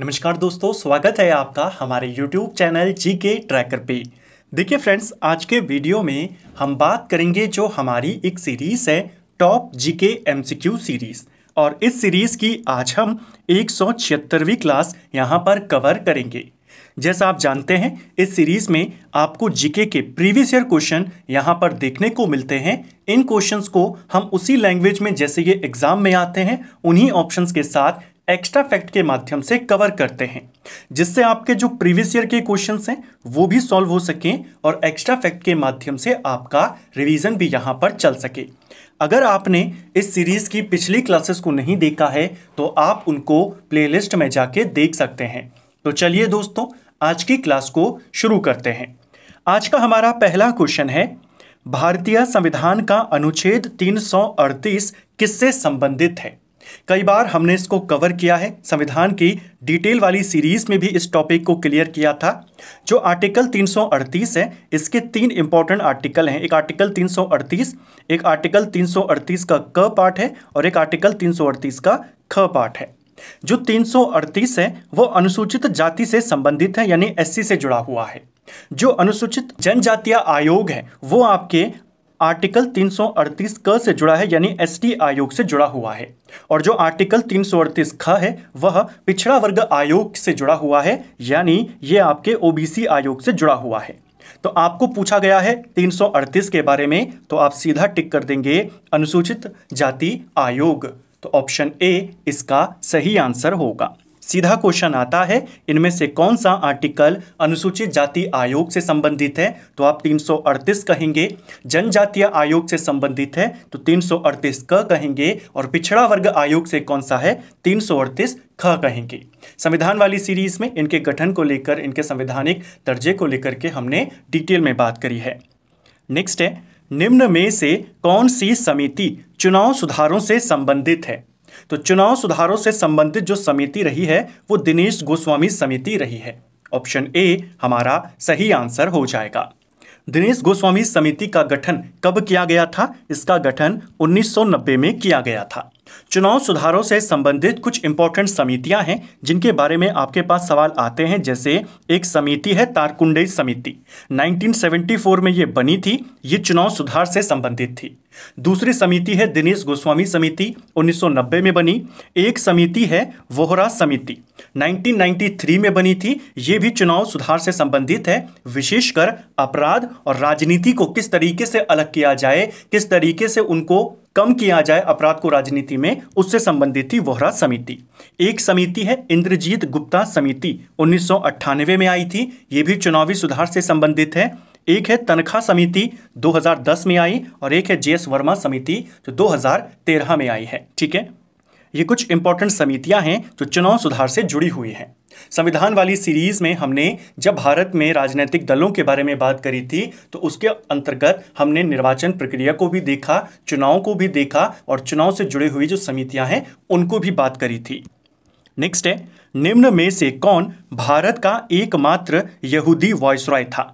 नमस्कार दोस्तों, स्वागत है आपका हमारे YouTube चैनल GK ट्रैकर पे। देखिए फ्रेंड्स, आज के वीडियो में हम बात करेंगे जो हमारी एक सीरीज़ है टॉप GK MCQ सीरीज़, और इस सीरीज़ की आज हम 176वीं क्लास यहाँ पर कवर करेंगे। जैसा आप जानते हैं, इस सीरीज़ में आपको जीके के प्रीवियस ईयर क्वेश्चन यहाँ पर देखने को मिलते हैं। इन क्वेश्चंस को हम उसी लैंग्वेज में जैसे ये एग्ज़ाम में आते हैं उन्हीं ऑप्शंस के साथ एक्स्ट्रा फैक्ट के माध्यम से कवर करते हैं, जिससे आपके जो प्रीवियस ईयर के क्वेश्चंस हैं वो भी सॉल्व हो सकें और एक्स्ट्रा फैक्ट के माध्यम से आपका रिवीजन भी यहाँ पर चल सके। अगर आपने इस सीरीज़ की पिछली क्लासेस को नहीं देखा है तो आप उनको प्लेलिस्ट में जाके देख सकते हैं। तो चलिए दोस्तों, आज की क्लास को शुरू करते हैं। आज का हमारा पहला क्वेश्चन है, भारतीय संविधान का अनुच्छेद 338 किससे संबंधित है। कई बार हमने इसको कवर किया है, संविधान की डिटेल वाली सीरीज में भी इस टॉपिक को क्लियर किया था। जो आर्टिकल 338 है, इसके तीन इंपॉर्टेंट आर्टिकल हैं। एक आर्टिकल 338, एक आर्टिकल 338 का क पार्ट है और एक आर्टिकल 338 का ख पार्ट है। जो 338 है वो अनुसूचित जाति से संबंधित है, यानी एससी से जुड़ा हुआ है। जो अनुसूचित जनजातीय आयोग है वो आपके आर्टिकल 338 क से जुड़ा है, यानी एसटी आयोग से जुड़ा हुआ है। और जो आर्टिकल 338 ख है वह पिछड़ा वर्ग आयोग से जुड़ा हुआ है, यानी ये आपके ओबीसी आयोग से जुड़ा हुआ है। तो आपको पूछा गया है 338 के बारे में, तो आप सीधा टिक कर देंगे अनुसूचित जाति आयोग। तो ऑप्शन ए इसका सही आंसर होगा। सीधा क्वेश्चन आता है, इनमें से कौन सा आर्टिकल अनुसूचित जाति आयोग से संबंधित है, तो आप 338 कहेंगे। जनजातीय आयोग से संबंधित है तो 338 क कहेंगे, और पिछड़ा वर्ग आयोग से कौन सा है 338 ख कहेंगे। संविधान वाली सीरीज में इनके गठन को लेकर, इनके संवैधानिक दर्जे को लेकर के हमने डिटेल में बात करी है। नेक्स्ट है, निम्न में से कौन सी समिति चुनाव सुधारों से संबंधित है। तो चुनाव सुधारों से संबंधित जो समिति रही है वो दिनेश गोस्वामी समिति रही है। ऑप्शन ए हमारा सही आंसर हो जाएगा। दिनेश गोस्वामी समिति का गठन कब किया गया था? इसका गठन 1990 में किया गया था। चुनाव सुधारों से संबंधित कुछ इंपॉर्टेंट समितियां हैं जिनके बारे में आपके पास सवाल आते हैं। जैसे एक समिति है तारकुंडे समिति, 1974 में ये बनी थी, ये चुनाव सुधार से संबंधित थी। दूसरी समिति है दिनेश गोस्वामी समिति, 1990 में बनी। एक समिति है वोहरा समिति, 1993 में बनी थी, ये भी चुनाव सुधार से संबंधित है, विशेषकर अपराध और राजनीति को किस तरीके से अलग किया जाए, किस तरीके से उनको कम किया जाए, अपराध को राजनीति में, उससे संबंधित थी वोहरा समिति। एक समिति है इंद्रजीत गुप्ता समिति, 1998 में आई थी, ये भी चुनावी सुधार से संबंधित है। एक है तनखा समिति, 2010 में आई, और एक है जे.एस. वर्मा समिति जो 2013 में आई है। ठीक है, ये कुछ इंपॉर्टेंट समितियां हैं जो चुनाव सुधार से जुड़ी हुई हैं। संविधान वाली सीरीज़ में हमने जब भारत में राजनीतिक दलों के बारे में बात करी थी तो उसके अंतर्गत हमने निर्वाचन प्रक्रिया को भी देखा, चुनाव को भी देखा, और चुनाव से जुड़ी हुई जो समितियां हैं उनको भी बात करी थी। नेक्स्ट है, निम्न में से कौन भारत का एकमात्र यहूदी वॉइसरॉय था।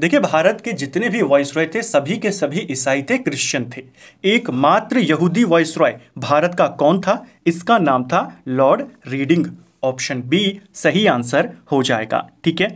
देखिए, भारत के जितने भी वॉइसरॉय थे सभी के सभी ईसाई थे, क्रिश्चियन थे। एकमात्र यहूदी वॉइसरॉय भारत का कौन था? इसका नाम था लॉर्ड रीडिंग। ऑप्शन बी सही आंसर हो जाएगा। ठीक है,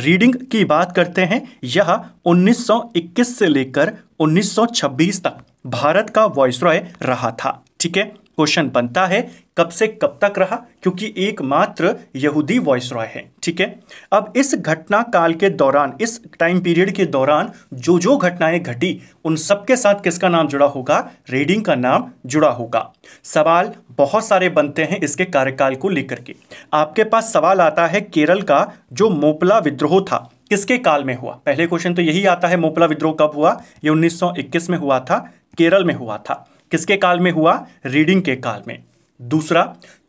रीडिंग की बात करते हैं। यह 1921 से लेकर 1926 तक भारत का वॉइसरॉय रहा था। ठीक है, क्वेश्चन बनता है कब से कब तक रहा, क्योंकि एकमात्र यहूदी वॉइसरॉय है। ठीक है, अब इस घटना काल के दौरान, इस टाइम पीरियड के दौरान जो जो घटनाएं घटी उन सब के साथ किसका नाम जुड़ा होगा? रीडिंग का नाम जुड़ा होगा। सवाल बहुत सारे बनते हैं इसके कार्यकाल को लेकर के। आपके पास सवाल आता है केरल का जो मोपला विद्रोह था किसके काल में हुआ। पहले क्वेश्चन तो यही आता है, मोपला विद्रोह कब हुआ? ये 1921 में हुआ था, केरल में हुआ था। किसके काल में हुआ? रीडिंग के काल में। दूसरा,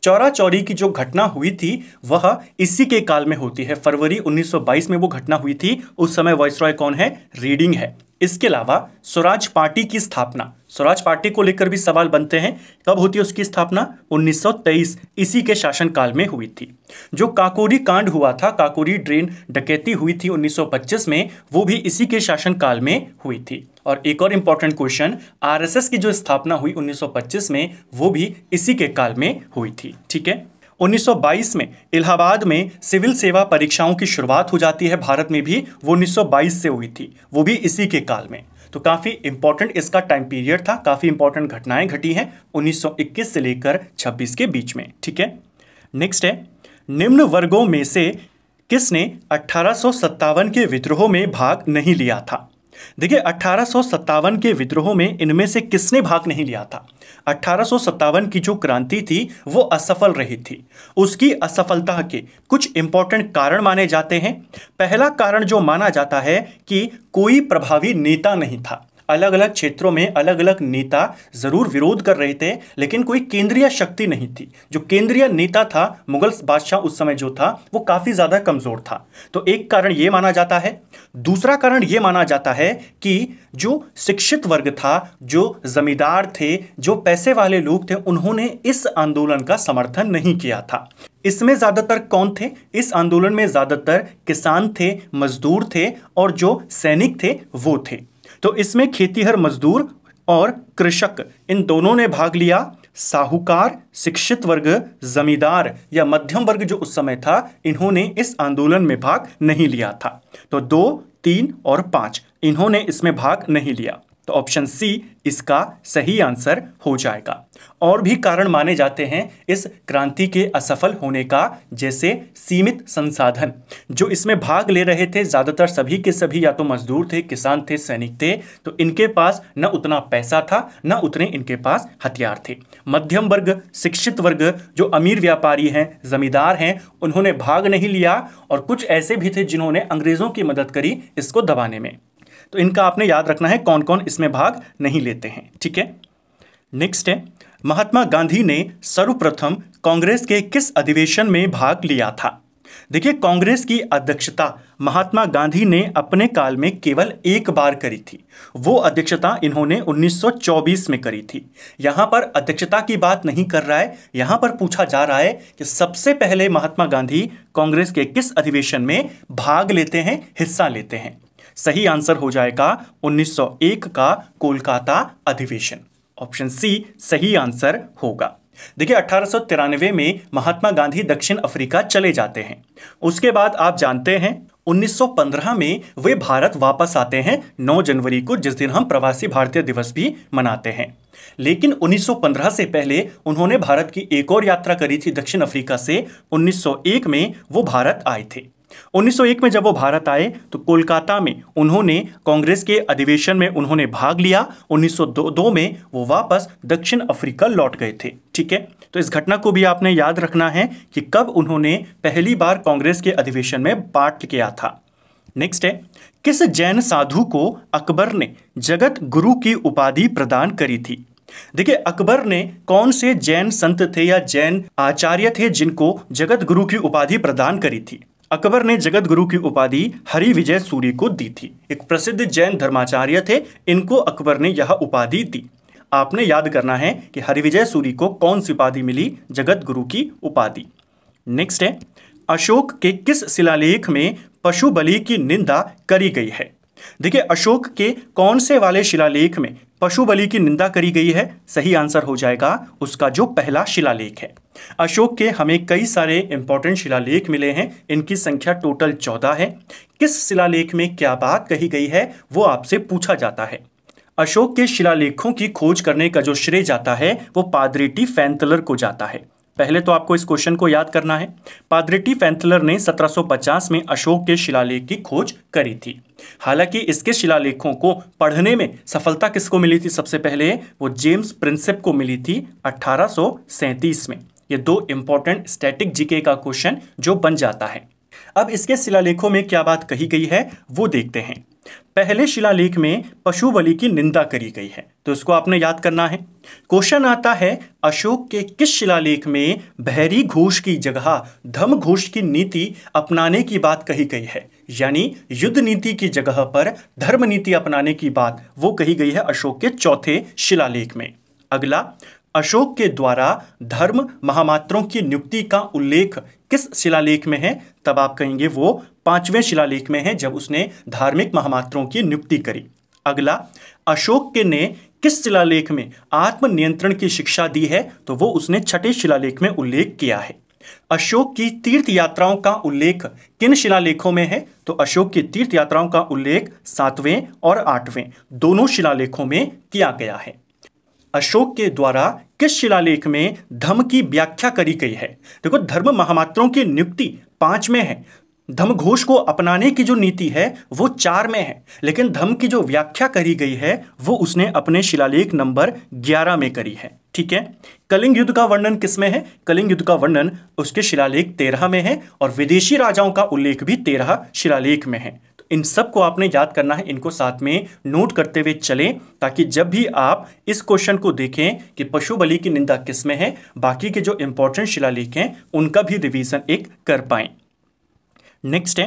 चौरा चौरी की जो घटना हुई थी वह इसी के काल में होती है। फरवरी 1922 में वो घटना हुई थी, उस समय वॉइसरॉय कौन है? रीडिंग है। इसके अलावा स्वराज पार्टी की स्थापना, स्वराज पार्टी को लेकर भी सवाल बनते हैं। कब होती है उसकी स्थापना? 1923 इसी के शासनकाल में हुई थी। जो काकोरी कांड हुआ था, काकोरी ड्रेन डकैती हुई थी 1925 में, वो भी इसी के शासनकाल में हुई थी। और एक और इम्पॉर्टेंट क्वेश्चन, आरएसएस की जो स्थापना हुई 1925 में, वो भी इसी के काल में हुई थी। ठीक है, 1922 में इलाहाबाद में सिविल सेवा परीक्षाओं की शुरुआत हो जाती है। भारत में भी वो 1922 से हुई थी, वो भी इसी के काल में। तो काफ़ी इंपॉर्टेंट इसका टाइम पीरियड था, काफ़ी इंपॉर्टेंट घटनाएं घटी हैं 1921 से लेकर 26 के बीच में। ठीक है, नेक्स्ट है, निम्न वर्गों में से किसने 1857 के विद्रोह में भाग नहीं लिया था। देखिए 1857 के विद्रोह में इनमें से किसने भाग नहीं लिया था। 1857 की जो क्रांति थी वो असफल रही थी। उसकी असफलता के कुछ इंपॉर्टेंट कारण माने जाते हैं। पहला कारण जो माना जाता है कि कोई प्रभावी नेता नहीं था। अलग अलग क्षेत्रों में अलग अलग नेता जरूर विरोध कर रहे थे, लेकिन कोई केंद्रीय शक्ति नहीं थी। जो केंद्रीय नेता था, मुगल बादशाह उस समय जो था, वो काफ़ी ज़्यादा कमज़ोर था। तो एक कारण ये माना जाता है। दूसरा कारण ये माना जाता है कि जो शिक्षित वर्ग था, जो जमींदार थे, जो पैसे वाले लोग थे, उन्होंने इस आंदोलन का समर्थन नहीं किया था। इसमें ज़्यादातर कौन थे? इस आंदोलन में ज़्यादातर किसान थे, मजदूर थे, और जो सैनिक थे वो थे। तो इसमें खेतीहर मजदूर और कृषक, इन दोनों ने भाग लिया। साहूकार, शिक्षित वर्ग, जमींदार या मध्यम वर्ग जो उस समय था, इन्होंने इस आंदोलन में भाग नहीं लिया था। तो 2, 3 और 5 इन्होंने इसमें भाग नहीं लिया। तो ऑप्शन सी इसका सही आंसर हो जाएगा। और भी कारण माने जाते हैं इस क्रांति के असफल होने का, जैसे सीमित संसाधन। जो इसमें भाग ले रहे थे ज़्यादातर सभी के सभी या तो मजदूर थे, किसान थे, सैनिक थे। तो इनके पास न उतना पैसा था, न उतने इनके पास हथियार थे। मध्यम वर्ग, शिक्षित वर्ग, जो अमीर व्यापारी हैं, जमींदार हैं, उन्होंने भाग नहीं लिया। और कुछ ऐसे भी थे जिन्होंने अंग्रेज़ों की मदद करी इसको दबाने में। तो इनका आपने याद रखना है कौन कौन इसमें भाग नहीं लेते हैं। ठीक है, नेक्स्ट है, महात्मा गांधी ने सर्वप्रथम कांग्रेस के किस अधिवेशन में भाग लिया था। देखिए कांग्रेस की अध्यक्षता महात्मा गांधी ने अपने काल में केवल एक बार करी थी। वो अध्यक्षता इन्होंने 1924 में करी थी। यहाँ पर अध्यक्षता की बात नहीं कर रहा है, यहाँ पर पूछा जा रहा है कि सबसे पहले महात्मा गांधी कांग्रेस के किस अधिवेशन में भाग लेते हैं, हिस्सा लेते हैं। सही आंसर हो जाएगा 1901 का कोलकाता अधिवेशन। ऑप्शन सी सही आंसर होगा। देखिए 1893 में महात्मा गांधी दक्षिण अफ्रीका चले जाते हैं। उसके बाद आप जानते हैं 1915 में वे भारत वापस आते हैं 9 जनवरी को, जिस दिन हम प्रवासी भारतीय दिवस भी मनाते हैं। लेकिन 1915 से पहले उन्होंने भारत की एक और यात्रा करी थी दक्षिण अफ्रीका से। 1901 में वो भारत आए थे। 1901 में जब वो भारत आए तो कोलकाता में उन्होंने कांग्रेस के अधिवेशन में उन्होंने भाग लिया। 1902 में वो वापस दक्षिण अफ्रीका लौट गए थे। ठीक है, तो इस घटना को भी आपने याद रखना है कि कब उन्होंने पहली बार कांग्रेस के अधिवेशन में पार्ट किया था। नेक्स्ट है, किस जैन साधु को अकबर ने जगत गुरु की उपाधि प्रदान करी थी। देखिए अकबर ने कौन से जैन संत थे या जैन आचार्य थे जिनको जगत गुरु की उपाधि प्रदान करी थी। अकबर ने जगत गुरु की उपाधि हरि विजय सूरी को दी थी। एक प्रसिद्ध जैन धर्माचार्य थे, इनको अकबर ने यह उपाधि दी। आपने याद करना है कि हरि विजय सूरी को कौन सी उपाधि मिली, जगत गुरु की उपाधि। नेक्स्ट है, अशोक के किस शिलालेख में पशु बलि की निंदा करी गई है। देखिए अशोक के कौन से वाले शिलालेख में पशु बलि की निंदा करी गई है। सही आंसर हो जाएगा उसका जो पहला शिलालेख है। अशोक के हमें कई सारे इंपॉर्टेंट शिलालेख मिले हैं, इनकी संख्या टोटल 14 है। किस शिलालेख में क्या बात कही गई है वो आपसे पूछा जाता है। अशोक के शिलालेखों की खोज करने का जो श्रेय जाता है वो पादरी फोंतलर को जाता है। पहले तो आपको इस क्वेश्चन को याद करना है। पादरी फोंतलर ने 1750 में अशोक के शिलालेख की खोज करी थी। हालांकि इसके शिलालेखों को पढ़ने में सफलता किसको मिली थी, सबसे पहले वो जेम्स प्रिंसेप को मिली थी 1837 में। ये दो इंपॉर्टेंट स्टैटिक जीके का क्वेश्चन जो बन जाता है। अब इसके शिलालेखों में क्या बात कही गई है वो देखते हैं। पहले शिलालेख में पशु बलि की निंदा करी गई है, तो इसको आपने याद करना है। क्वेश्चन आता है अशोक के किस शिलालेख में भैरी घोष की जगह धम घोष की नीति अपनाने की बात कही गई है, यानी युद्ध नीति की जगह पर धर्म नीति अपनाने की बात वो कही गई है अशोक के चौथे शिलालेख में। अगला, अशोक के द्वारा धर्म महामात्रों की नियुक्ति का उल्लेख किस शिलालेख में है, तब आप कहेंगे वो 5वें शिलालेख में है, जब उसने धार्मिक महामात्रों की नियुक्ति करी। अगला, अशोक के ने किस शिलालेख में आत्मनियंत्रण की शिक्षा दी है, तो वो उसने 6ठे शिलालेख में उल्लेख किया है। अशोक की तीर्थ यात्राओं का उल्लेख किन शिलालेखों में है? तो अशोक की तीर्थ यात्राओं का उल्लेख 7वें और 8वें दोनों शिलालेखों में किया गया है। अशोक के द्वारा किस शिलालेख में धम्म की व्याख्या करी गई है? देखो, धर्म महामात्रों की नियुक्ति 5 में है, धम्मघोष को अपनाने की जो नीति है वो 4 में है, लेकिन धम्म की जो व्याख्या करी गई है वो उसने अपने शिलालेख नंबर 11 में करी है। ठीक है, कलिंग युद्ध का वर्णन किसमें है? कलिंग युद्ध का वर्णन उसके शिलालेख 13 में है, और विदेशी राजाओं का उल्लेख भी 13 शिलालेख में है। इन सबको आपने याद करना है, इनको साथ में नोट करते हुए चलें, ताकि जब भी आप इस क्वेश्चन को देखें कि पशु बलि की निंदा किस में है, बाकी के जो इंपॉर्टेंट शिलालेख हैं उनका भी रिवीजन एक कर पाएं। नेक्स्ट है,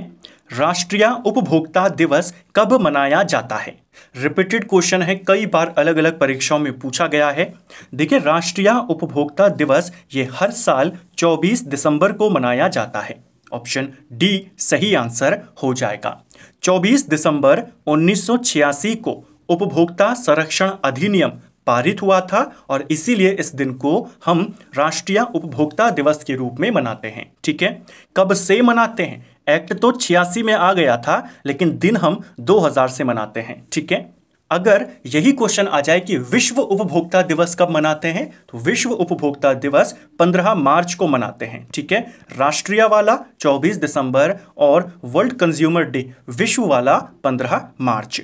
राष्ट्रीय उपभोक्ता दिवस कब मनाया जाता है? रिपीटेड क्वेश्चन है, कई बार अलग अलग परीक्षाओं में पूछा गया है। देखिए, राष्ट्रीय उपभोक्ता दिवस ये हर साल 24 दिसंबर को मनाया जाता है। ऑप्शन डी सही आंसर हो जाएगा। 24 दिसंबर 1986 को उपभोक्ता संरक्षण अधिनियम पारित हुआ था, और इसीलिए इस दिन को हम राष्ट्रीय उपभोक्ता दिवस के रूप में मनाते हैं। ठीक है, कब से मनाते हैं? एक्ट तो 86 में आ गया था, लेकिन दिन हम 2000 से मनाते हैं। ठीक है, अगर यही क्वेश्चन आ जाए कि विश्व उपभोक्ता दिवस कब मनाते हैं, तो विश्व उपभोक्ता दिवस 15 मार्च को मनाते हैं। ठीक है, राष्ट्रीय वाला 24 दिसंबर और वर्ल्ड कंज्यूमर डे विश्व वाला 15 मार्च।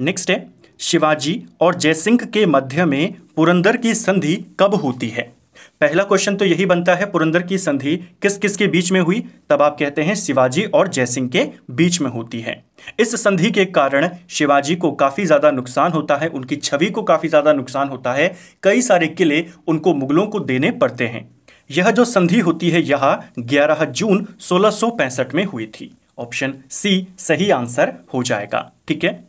नेक्स्ट है, शिवाजी और जयसिंह के मध्य में पुरंदर की संधि कब होती है? पहला क्वेश्चन तो यही बनता है, पुरंदर की संधि किस किस के बीच में हुई? तब आप कहते हैं शिवाजी और जयसिंह के बीच में होती है। इस संधि के कारण शिवाजी को काफ़ी ज़्यादा नुकसान होता है, उनकी छवि को काफ़ी ज़्यादा नुकसान होता है, कई सारे किले उनको मुगलों को देने पड़ते हैं। यह जो संधि होती है यह 11 जून 1665 में हुई थी। ऑप्शन सी सही आंसर हो जाएगा। ठीक है,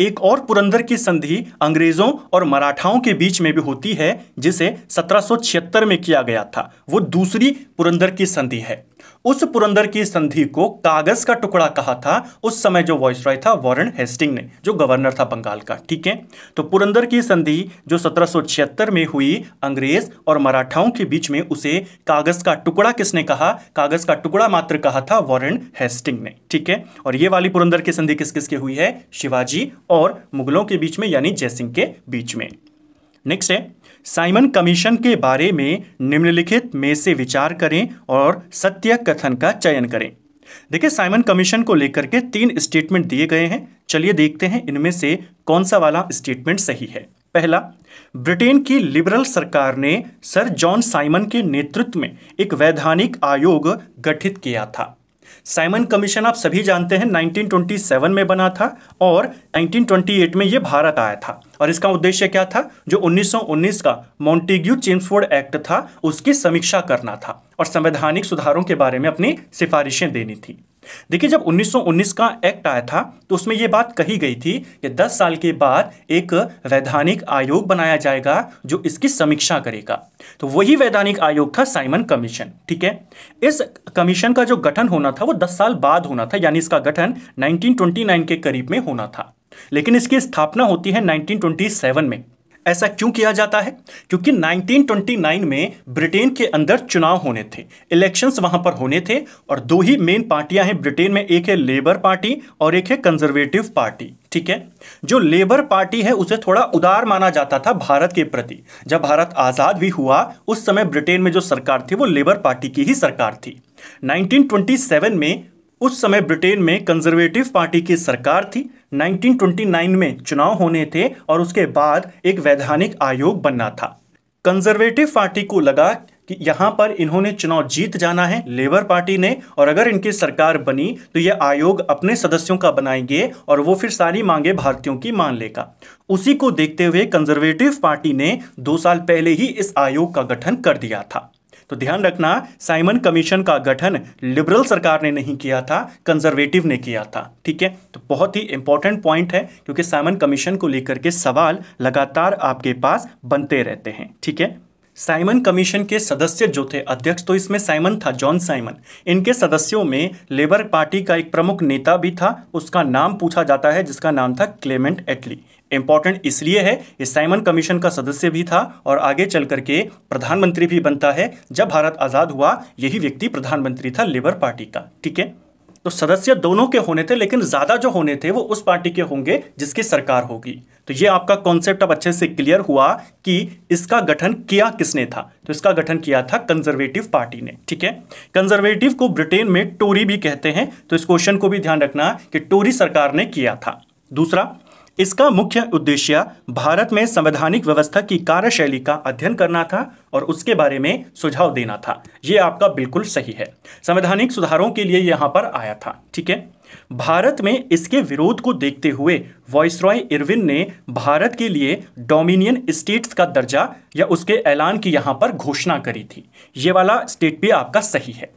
एक और पुरंदर की संधि अंग्रेजों और मराठाओं के बीच में भी होती है, जिसे 1776 में किया गया था, वो दूसरी पुरंदर की संधि है। उस पुरंदर की संधि को कागज का टुकड़ा कहा था उस समय जो वाइसराय था वॉरेन हेस्टिंग ने, जो गवर्नर था बंगाल का। ठीक है, तो पुरंदर की संधि जो 1776 में हुई अंग्रेज और मराठाओं के बीच में, उसे कागज का टुकड़ा किसने कहा? कागज का टुकड़ा मात्र कहा था वॉरेन हेस्टिंग ने। ठीक है, और ये वाली पुरंदर की संधि किस किस के हुई है? शिवाजी और मुगलों के बीच में, यानी जयसिंह के बीच में। नेक्स्ट है, साइमन कमीशन के बारे में निम्नलिखित में से विचार करें और सत्य कथन का चयन करें। देखिए, साइमन कमीशन को लेकर के 3 स्टेटमेंट दिए गए हैं। चलिए देखते हैं इनमें से कौन सा वाला स्टेटमेंट सही है। पहला, ब्रिटेन की लिबरल सरकार ने सर जॉन साइमन के नेतृत्व में एक वैधानिक आयोग गठित किया था। साइमन कमीशन आप सभी जानते हैं 1927 में बना था और 1928 में ये भारत आया था, और इसका उद्देश्य क्या था? जो 1919 का मॉन्टेग्यू चेम्सफोर्ड एक्ट था उसकी समीक्षा करना था और संवैधानिक सुधारों के बारे में अपनी सिफारिशें देनी थी। देखिए, जब 1919 का एक्ट आया था तो उसमें यह बात कही गई थी कि 10 साल के बाद एक वैधानिक आयोग बनाया जाएगा जो इसकी समीक्षा करेगा, तो वही वैधानिक आयोग था साइमन कमीशन। ठीक है, इस कमीशन का जो गठन होना था वो 10 साल बाद होना था, यानी इसका गठन 1929 के करीब में होना था, लेकिन इसकी स्थापना होती है 1927 में। ऐसा क्यों किया जाता है? क्योंकि 1929 में ब्रिटेन के अंदर चुनाव होने थे, इलेक्शंस वहां पर होने थे, और 2 ही मेन पार्टियां हैं ब्रिटेन में, एक है लेबर पार्टी और एक है कंजर्वेटिव पार्टी। ठीक है, जो लेबर पार्टी है उसे थोड़ा उदार माना जाता था भारत के प्रति। जब भारत आज़ाद भी हुआ उस समय ब्रिटेन में जो सरकार थी वो लेबर पार्टी की ही सरकार थी। 1927 में उस समय ब्रिटेन में कंजर्वेटिव पार्टी की सरकार थी, 1929 में चुनाव होने थे और उसके बाद एक वैधानिक आयोग बनना था। कंजर्वेटिव पार्टी को लगा कि यहाँ पर इन्होंने चुनाव जीत जाना है लेबर पार्टी ने, और अगर इनकी सरकार बनी तो ये आयोग अपने सदस्यों का बनाएंगे और वो फिर सारी मांगे भारतीयों की मान लेगा। उसी को देखते हुए कंजर्वेटिव पार्टी ने 2 साल पहले ही इस आयोग का गठन कर दिया था। तो ध्यान रखना, साइमन कमीशन का गठन लिबरल सरकार ने नहीं किया था, कंजर्वेटिव ने किया था। ठीक है, तो बहुत ही इंपॉर्टेंट पॉइंट है, क्योंकि साइमन कमीशन को लेकर के सवाल लगातार आपके पास बनते रहते हैं। ठीक है, साइमन कमीशन के सदस्य जो थे, अध्यक्ष तो इसमें साइमन था, जॉन साइमन, इनके सदस्यों में लेबर पार्टी का एक प्रमुख नेता भी था, उसका नाम पूछा जाता है, जिसका नाम था क्लेमेंट एटली। इम्पॉर्टेंट इसलिए है ये साइमन कमीशन का सदस्य भी था और आगे चल करके प्रधानमंत्री भी बनता है। जब भारत आज़ाद हुआ यही व्यक्ति प्रधानमंत्री था लेबर पार्टी का, ठीक है। तो सदस्य दोनों के होने थे लेकिन ज़्यादा जो होने थे वो उस पार्टी के होंगे जिसकी सरकार होगी। तो ये आपका कॉन्सेप्ट अब अच्छे से क्लियर हुआ कि इसका गठन किया किसने था। तो इसका गठन किया था कंजर्वेटिव पार्टी ने, ठीक है। कंजर्वेटिव को ब्रिटेन में टोरी भी कहते हैं, तो इस क्वेश्चन को भी ध्यान रखना कि टोरी सरकार ने किया था। दूसरा, इसका मुख्य उद्देश्य भारत में संवैधानिक व्यवस्था की कार्यशैली का अध्ययन करना था और उसके बारे में सुझाव देना था। यह आपका बिल्कुल सही है, संवैधानिक सुधारों के लिए यहाँ पर आया था, ठीक है। भारत में इसके विरोध को देखते हुए वॉइसरॉय इरविन ने भारत के लिए डोमिनियन स्टेट्स का दर्जा या उसके ऐलान की यहाँ पर घोषणा करी थी। ये वाला स्टेट भी आपका सही है।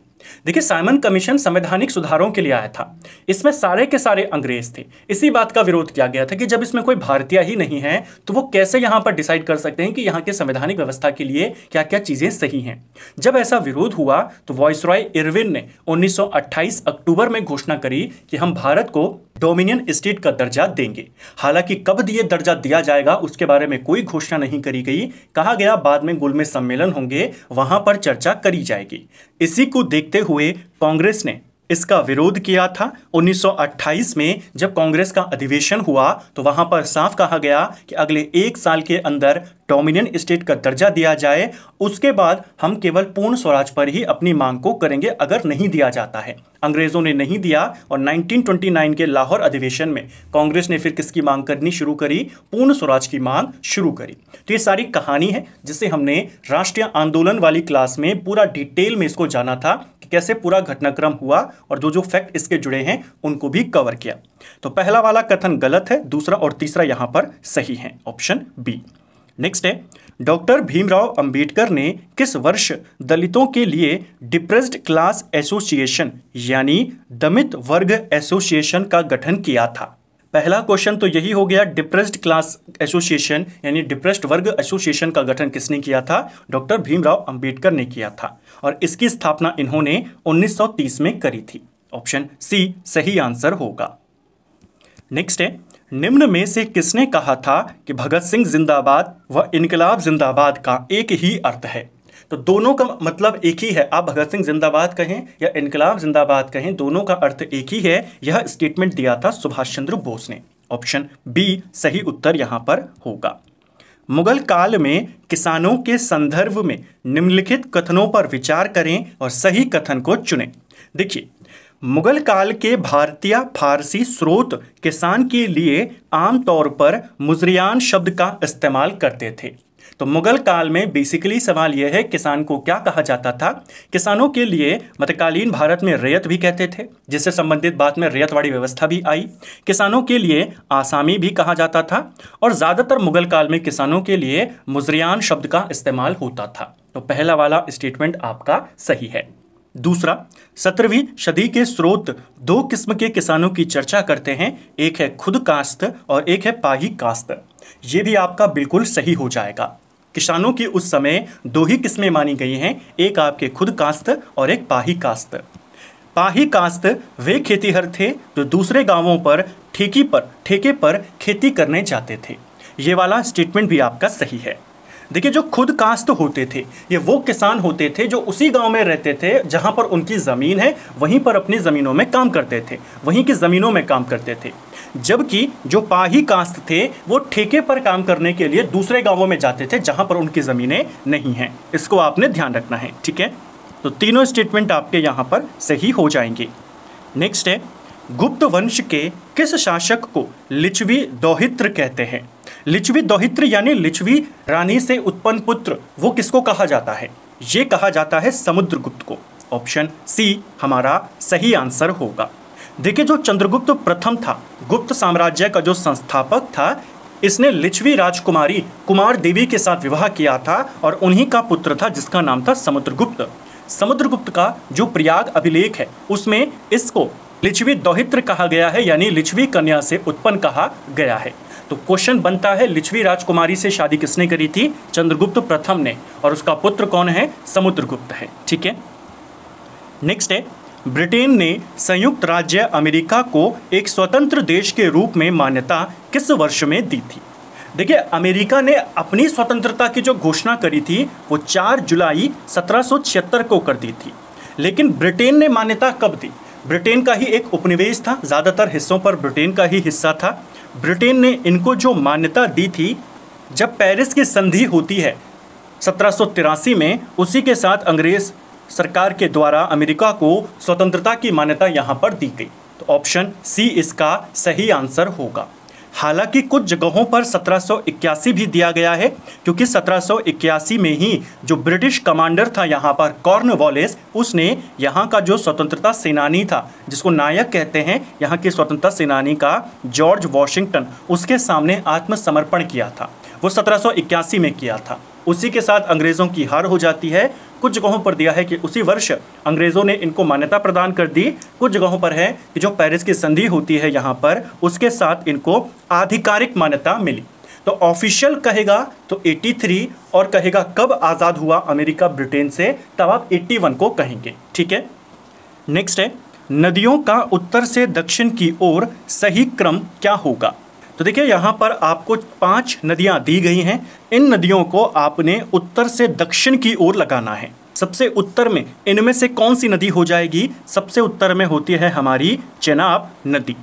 देखिए, साइमन कमीशन संवैधानिक सुधारों के लिए आया था, इसमें सारे के सारे अंग्रेज थे। इसी बात का विरोध किया गया था कि जब इसमें कोई भारतीय ही नहीं है तो वो कैसे यहाँ पर डिसाइड कर सकते हैं कि यहाँ के संवैधानिक व्यवस्था के लिए क्या क्या चीज़ें सही हैं। जब ऐसा विरोध हुआ तो वॉइसरॉय इरविन ने 1928 अक्टूबर में घोषणा करी कि हम भारत को डोमिनियन स्टेट का दर्जा देंगे। हालांकि कब ये दर्जा दिया जाएगा उसके बारे में कोई घोषणा नहीं करी गई, कहा गया बाद में गोलमेज सम्मेलन होंगे वहां पर चर्चा करी जाएगी। इसी को देखते हुए कांग्रेस ने इसका विरोध किया था। 1928 में जब कांग्रेस का अधिवेशन हुआ तो वहां पर साफ कहा गया कि अगले एक साल के अंदर डोमिनियन स्टेट का दर्जा दिया जाए, उसके बाद हम केवल पूर्ण स्वराज पर ही अपनी मांग को करेंगे अगर नहीं दिया जाता है। अंग्रेजों ने नहीं दिया और 1929 के लाहौर अधिवेशन में कांग्रेस ने फिर किसकी मांग करनी शुरू करी, पूर्ण स्वराज की मांग शुरू करी। तो ये सारी कहानी है जिसे हमने राष्ट्रीय आंदोलन वाली क्लास में पूरा डिटेल में इसको जाना था कि कैसे पूरा घटनाक्रम हुआ और जो जो फैक्ट इसके जुड़े हैं उनको भी कवर किया। तो पहला वाला कथन गलत है, दूसरा और तीसरा यहाँ पर सही है, ऑप्शन बी। नेक्स्ट है, डॉक्टर भीमराव अंबेडकर ने किस वर्ष दलितों के लिए डिप्रेस्ड क्लास एसोसिएशन यानी दमित वर्ग एसोसिएशन का गठन किया था। पहला क्वेश्चन तो यही हो गया, डिप्रेस्ड क्लास एसोसिएशन यानी डिप्रेस्ड वर्ग एसोसिएशन का गठन किसने किया था, डॉक्टर भीमराव अंबेडकर ने किया था और इसकी स्थापना इन्होंने 1930 में करी थी। ऑप्शन सी सही आंसर होगा। नेक्स्ट है, निम्न में से किसने कहा था कि भगत सिंह जिंदाबाद व इनकलाब जिंदाबाद का एक ही अर्थ है। तो दोनों का मतलब एक ही है, आप भगत सिंह जिंदाबाद कहें या इनकलाब जिंदाबाद कहें, दोनों का अर्थ एक ही है। यह स्टेटमेंट दिया था सुभाष चंद्र बोस ने। ऑप्शन बी सही उत्तर यहाँ पर होगा। मुगल काल में किसानों के संदर्भ में निम्नलिखित कथनों पर विचार करें और सही कथन को चुनें। देखिए, मुगल काल के भारतीय फारसी स्रोत किसान के लिए आमतौर पर मुजरियान शब्द का इस्तेमाल करते थे। तो मुगल काल में बेसिकली सवाल यह है किसान को क्या कहा जाता था। किसानों के लिए मध्यकालीन भारत में रैयत भी कहते थे, जिससे संबंधित बात में रैयतवाड़ी व्यवस्था भी आई। किसानों के लिए आसामी भी कहा जाता था और ज़्यादातर मुगल काल में किसानों के लिए मुजरियान शब्द का इस्तेमाल होता था। तो पहला वाला स्टेटमेंट आपका सही है। दूसरा, 17वीं सदी के स्रोत दो किस्म के किसानों की चर्चा करते हैं, एक है खुद काश्त और एक है पाही काश्त। ये भी आपका बिल्कुल सही हो जाएगा। किसानों की उस समय दो ही किस्में मानी गई हैं, एक आपके खुद काश्त और एक पाही काश्त। पाही काश्त वे खेतीहर थे जो दूसरे गांवों पर ठेके पर खेती करने जाते थे। ये वाला स्टेटमेंट भी आपका सही है। देखिए, जो खुद काश्त होते थे ये वो किसान होते थे जो उसी गांव में रहते थे जहां पर उनकी ज़मीन है, वहीं पर अपनी ज़मीनों में काम करते थे, वहीं की ज़मीनों में काम करते थे। जबकि जो पाही काश्त थे वो ठेके पर काम करने के लिए दूसरे गांवों में जाते थे जहां पर उनकी ज़मीनें नहीं हैं। इसको आपने ध्यान रखना है, ठीक है। तो तीनों स्टेटमेंट आपके यहाँ पर सही हो जाएंगे। नेक्स्ट है, गुप्त वंश के किस शासक को लिच्छवी दौहित्र कहते हैं। लिच्छवी दौहित्र यानी लिच्छवी रानी से उत्पन्न पुत्र, वो किसको कहा जाता है। ये कहा जाता है समुद्रगुप्त को। ऑप्शन सी हमारा सही आंसर होगा। देखिए, जो चंद्रगुप्त प्रथम था, गुप्त साम्राज्य का जो संस्थापक था, इसने लिच्छवी राजकुमारी कुमार देवी के साथ विवाह किया था और उन्हीं का पुत्र था जिसका नाम था समुद्रगुप्त। समुद्रगुप्त का जो प्रयाग अभिलेख है उसमें इसको लिच्छवी दौहित्र कहा गया है, यानी लिच्छवी कन्या से उत्पन्न कहा गया है। तो क्वेश्चन बनता है, लिच्छवी राजकुमारी से शादी किसने करी थी, चंद्रगुप्त प्रथम ने, और उसका पुत्र कौन है, समुद्रगुप्त है, ठीक है। नेक्स्ट है, ब्रिटेन ने संयुक्त राज्य अमेरिका को एक स्वतंत्र देश के रूप में मान्यता किस वर्ष में दी थी? देखिए, अमेरिका ने अपनी स्वतंत्रता की जो घोषणा करी थी वो 4 जुलाई 1776 को कर दी थी, लेकिन ब्रिटेन ने मान्यता कब दी? ब्रिटेन का ही एक उपनिवेश था, ज़्यादातर हिस्सों पर ब्रिटेन का ही हिस्सा था। ब्रिटेन ने इनको जो मान्यता दी थी, जब पेरिस की संधि होती है 1783 में, उसी के साथ अंग्रेज़ सरकार के द्वारा अमेरिका को स्वतंत्रता की मान्यता यहाँ पर दी गई। तो ऑप्शन सी इसका सही आंसर होगा। हालांकि कुछ जगहों पर 1781 भी दिया गया है, क्योंकि 1781 में ही जो ब्रिटिश कमांडर था यहाँ पर कॉर्नवॉलिस, उसने यहाँ का जो स्वतंत्रता सेनानी था, जिसको नायक कहते हैं यहाँ के स्वतंत्रता सेनानी का, जॉर्ज वॉशिंगटन, उसके सामने आत्मसमर्पण किया था। वो 1781 में किया था। उसी के साथ अंग्रेज़ों की हार हो जाती है। कुछ जगहों पर दिया है कि उसी वर्ष अंग्रेज़ों ने इनको मान्यता प्रदान कर दी। कुछ जगहों पर है कि जो पेरिस की संधि होती है यहाँ पर, उसके साथ इनको आधिकारिक मान्यता मिली। तो ऑफिशियल कहेगा तो 83 और कहेगा कब आज़ाद हुआ अमेरिका ब्रिटेन से, तब आप 81 को कहेंगे। ठीक है, नेक्स्ट है नदियों का उत्तर से दक्षिण की ओर सही क्रम क्या होगा? तो देखिए, यहाँ पर आपको 5 नदियाँ दी गई हैं। इन नदियों को आपने उत्तर से दक्षिण की ओर लगाना है। सबसे उत्तर में इनमें से कौन सी नदी हो जाएगी? सबसे उत्तर में होती है हमारी चेनाब नदी।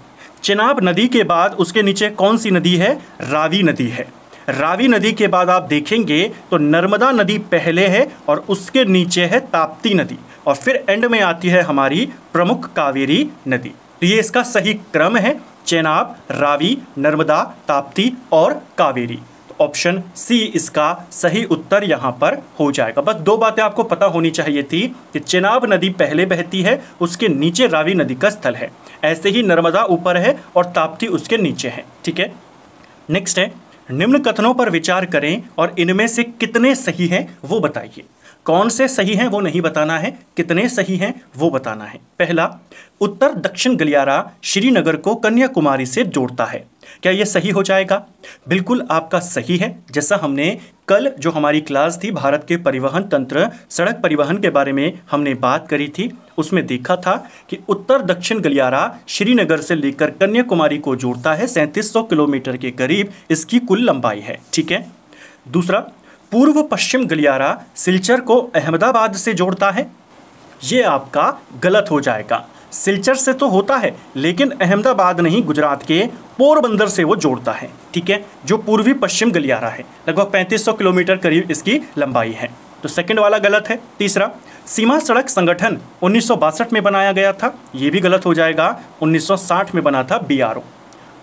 चेनाब नदी के बाद उसके नीचे कौन सी नदी है? रावी नदी है। रावी नदी के बाद आप देखेंगे तो नर्मदा नदी पहले है और उसके नीचे है ताप्ती नदी, और फिर एंड में आती है हमारी प्रमुख कावेरी नदी। तो ये इसका सही क्रम है, चेनाब, रावी, नर्मदा, ताप्ती और कावेरी। तो ऑप्शन सी इसका सही उत्तर यहाँ पर हो जाएगा। बस 2 बातें आपको पता होनी चाहिए थी कि चेनाब नदी पहले बहती है, उसके नीचे रावी नदी का स्थल है, ऐसे ही नर्मदा ऊपर है और ताप्ती उसके नीचे है। ठीक है, नेक्स्ट है निम्न कथनों पर विचार करें और इनमें से कितने सही हैं वो बताइए। कौन से सही हैं वो नहीं बताना है, कितने सही हैं वो बताना है। पहला, उत्तर दक्षिण गलियारा श्रीनगर को कन्याकुमारी से जोड़ता है। क्या ये सही हो जाएगा? बिल्कुल आपका सही है। जैसा हमने कल जो हमारी क्लास थी भारत के परिवहन तंत्र, सड़क परिवहन के बारे में हमने बात करी थी, उसमें देखा था कि उत्तर दक्षिण गलियारा श्रीनगर से लेकर कन्याकुमारी को जोड़ता है। 3700 किलोमीटर के करीब इसकी कुल लंबाई है। ठीक है, दूसरा, पूर्व पश्चिम गलियारा सिलचर को अहमदाबाद से जोड़ता है। ये आपका गलत हो जाएगा। सिलचर से तो होता है, लेकिन अहमदाबाद नहीं, गुजरात के पोरबंदर से वो जोड़ता है। ठीक है, जो पूर्वी पश्चिम गलियारा है, लगभग 3500 किलोमीटर करीब इसकी लंबाई है। तो सेकंड वाला गलत है। तीसरा, सीमा सड़क संगठन 1962 में बनाया गया था। ये भी गलत हो जाएगा। 1960 में बना था BRO।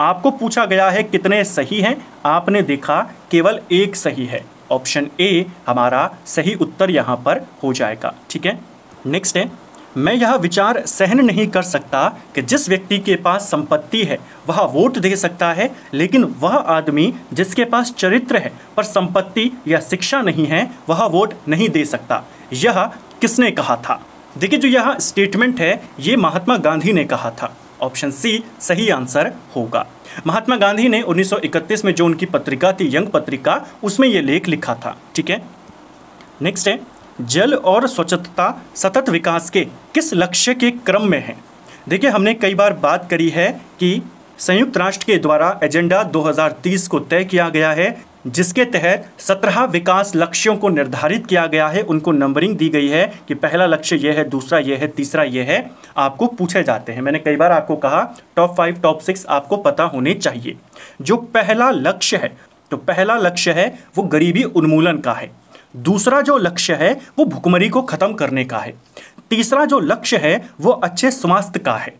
आपको पूछा गया है कितने सही हैं, आपने देखा केवल 1 सही है। ऑप्शन ए हमारा सही उत्तर यहाँ पर हो जाएगा। ठीक है, नेक्स्ट है मैं यह विचार सहन नहीं कर सकता कि जिस व्यक्ति के पास संपत्ति है वह वोट दे सकता है, लेकिन वह आदमी जिसके पास चरित्र है पर संपत्ति या शिक्षा नहीं है वह वोट नहीं दे सकता। यह किसने कहा था? देखिए, जो यह स्टेटमेंट है ये महात्मा गांधी ने कहा था। ऑप्शन सी सही आंसर होगा। महात्मा गांधी ने 1931 में जो उनकी पत्रिका थी, यंग पत्रिका, उसमें ये लेख लिखा था। ठीक है, नेक्स्ट है जल और स्वच्छता सतत विकास के किस लक्ष्य के क्रम में है? देखिए, हमने कई बार बात करी है कि संयुक्त राष्ट्र के द्वारा एजेंडा 2030 को तय किया गया है, जिसके तहत 17 विकास लक्ष्यों को निर्धारित किया गया है। उनको नंबरिंग दी गई है कि पहला लक्ष्य यह है, दूसरा यह है, तीसरा यह है। आपको पूछे जाते हैं, मैंने कई बार आपको कहा टॉप 5 टॉप 6 आपको पता होने चाहिए। जो पहला लक्ष्य है, तो पहला लक्ष्य है वो गरीबी उन्मूलन का है। दूसरा जो लक्ष्य है वो भुखमरी को ख़त्म करने का है। तीसरा जो लक्ष्य है वो अच्छे स्वास्थ्य का है।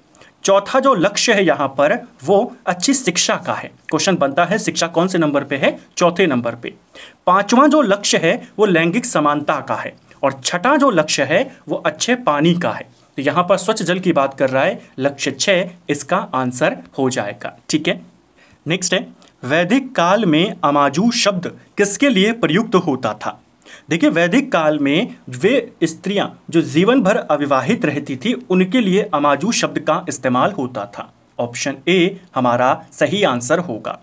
चौथा जो लक्ष्य है यहाँ पर वो अच्छी शिक्षा का है। क्वेश्चन बनता है शिक्षा कौन से नंबर पे है? चौथे नंबर पे। पांचवा जो लक्ष्य है वो लैंगिक समानता का है, और छठा जो लक्ष्य है वो अच्छे पानी का है। तो यहाँ पर स्वच्छ जल की बात कर रहा है, लक्ष्य 6 इसका आंसर हो जाएगा। ठीक है, नेक्स्ट है वैदिक काल में अमाजू शब्द किसके लिए प्रयुक्त होता था? देखिए, वैदिक काल में वे स्त्रियां जो जीवन भर अविवाहित रहती थी, उनके लिए अमाजू शब्द का इस्तेमाल होता था। ऑप्शन ए हमारा सही आंसर होगा।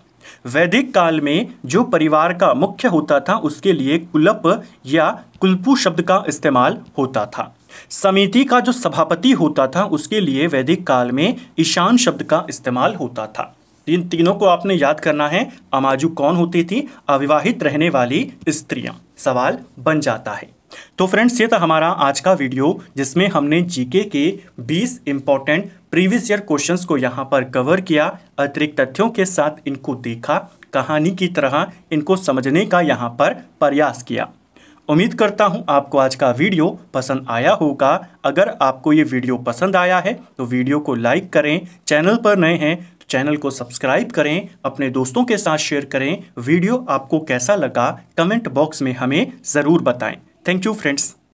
वैदिक काल में जो परिवार का मुख्य होता था उसके लिए कुलप या कुलपु शब्द का इस्तेमाल होता था। समिति का जो सभापति होता था उसके लिए वैदिक काल में ईशान शब्द का इस्तेमाल होता था। इन तीनों को आपने याद करना है। अमाजू कौन होती थी? अविवाहित रहने वाली स्त्रियां। सवाल बन जाता है। तो फ्रेंड्स, ये था हमारा आज का वीडियो जिसमें हमने जीके के 20 इंपॉर्टेंट प्रीवियस ईयर क्वेश्चंस को यहाँ पर कवर किया। अतिरिक्त तथ्यों के साथ इनको देखा, कहानी की तरह इनको समझने का यहाँ पर प्रयास किया। उम्मीद करता हूँ आपको आज का वीडियो पसंद आया होगा। अगर आपको ये वीडियो पसंद आया है तो वीडियो को लाइक करें। चैनल पर नए हैं तो चैनल को सब्सक्राइब करें, अपने दोस्तों के साथ शेयर करें। वीडियो आपको कैसा लगा कमेंट बॉक्स में हमें ज़रूर बताएं। Thank you friends.